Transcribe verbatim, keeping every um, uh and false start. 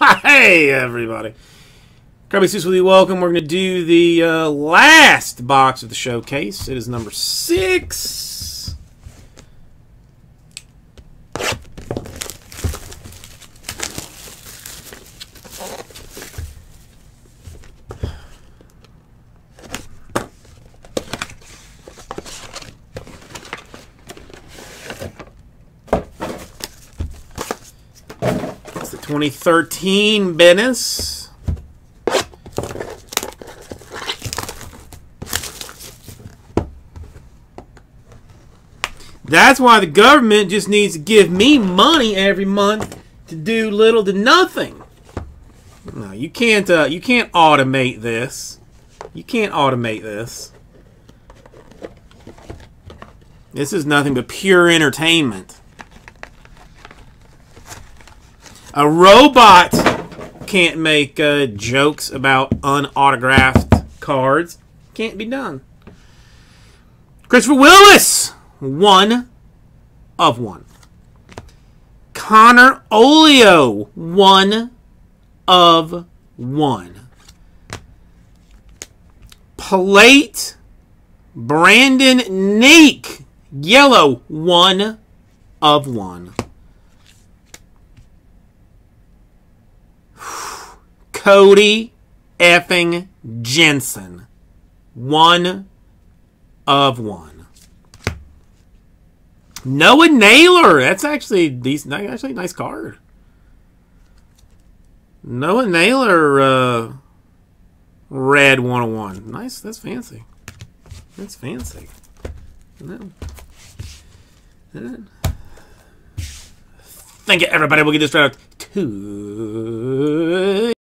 Hey, everybody. Kirby Seuss with you. Welcome. We're going to do the uh, last box of the showcase. It is number six. It's the twenty thirteen business. That's why the government just needs to give me money every month to do little to nothing. No, you can't. Uh, you can't automate this. You can't automate this. This is nothing but pure entertainment. A robot can't make uh, jokes about unautographed cards. Can't be done. Christopher Willis. One of one. Connor Olio, one of one. Plate, Brandon Neek, yellow, one of one. Cody Effing Jensen, one of one. Noah Naylor. That's actually decent. Actually, nice card. Noah Naylor, uh, red one oh one. Nice. That's fancy. That's fancy. No. Thank you, everybody. We'll get this right up to.